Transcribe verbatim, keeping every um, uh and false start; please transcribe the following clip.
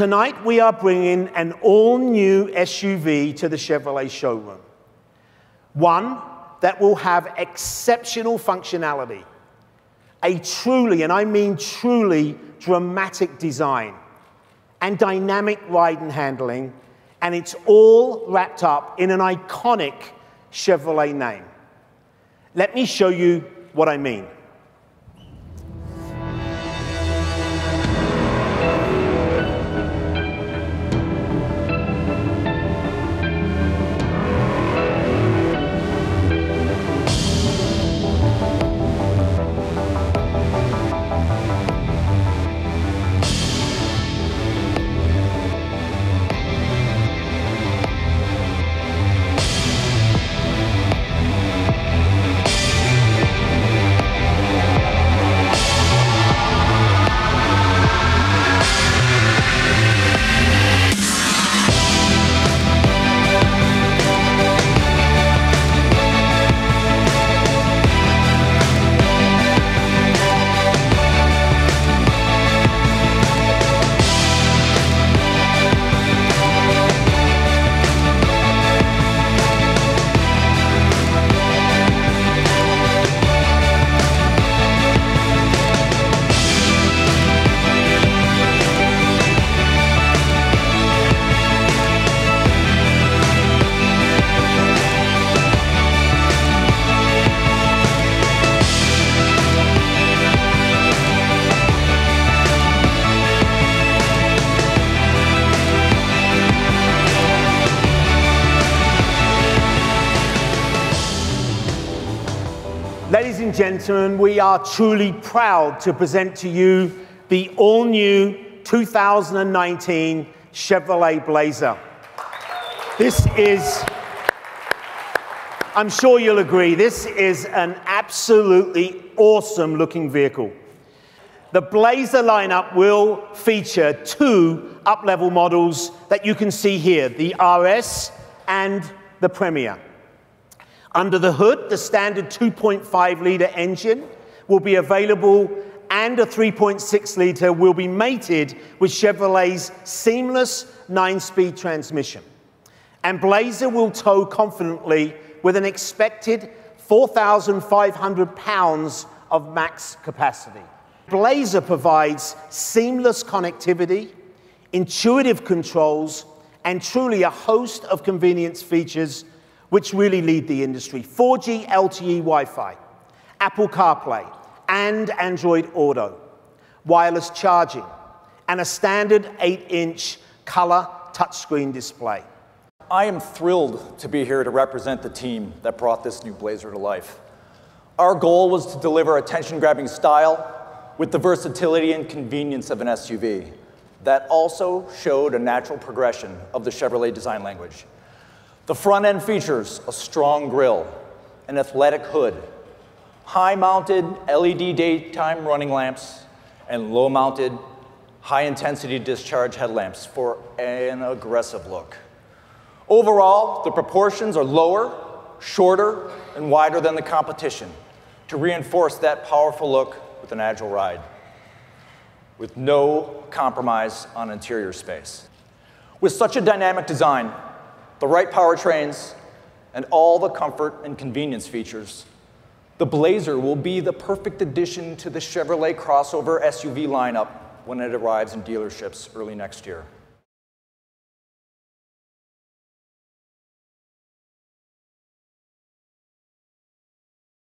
Tonight we are bringing an all-new S U V to the Chevrolet showroom. One that will have exceptional functionality, a truly, and I mean truly, dramatic design, and dynamic ride and handling, and it's all wrapped up in an iconic Chevrolet name. Let me show you what I mean. Ladies and gentlemen, we are truly proud to present to you the all-new two thousand nineteen Chevrolet Blazer. This is, I'm sure you'll agree, this is an absolutely awesome-looking vehicle. The Blazer lineup will feature two up-level models that you can see here, the R S and the Premier. Under the hood, the standard two point five litre engine will be available and a three point six litre will be mated with Chevrolet's seamless nine-speed transmission. And Blazer will tow confidently with an expected four thousand five hundred pounds of max capacity. Blazer provides seamless connectivity, intuitive controls, and truly a host of convenience features which really lead the industry. four G L T E Wi-Fi, Apple CarPlay, and Android Auto, wireless charging, and a standard eight inch color touchscreen display. I am thrilled to be here to represent the team that brought this new Blazer to life. Our goal was to deliver attention-grabbing style with the versatility and convenience of an S U V that also showed a natural progression of the Chevrolet design language. The front end features a strong grille, an athletic hood, high-mounted L E D daytime running lamps, and low-mounted high-intensity discharge headlamps for an aggressive look. Overall, the proportions are lower, shorter, and wider than the competition to reinforce that powerful look with an agile ride, with no compromise on interior space. With such a dynamic design, the right powertrains, and all the comfort and convenience features, the Blazer will be the perfect addition to the Chevrolet crossover S U V lineup when it arrives in dealerships early next year.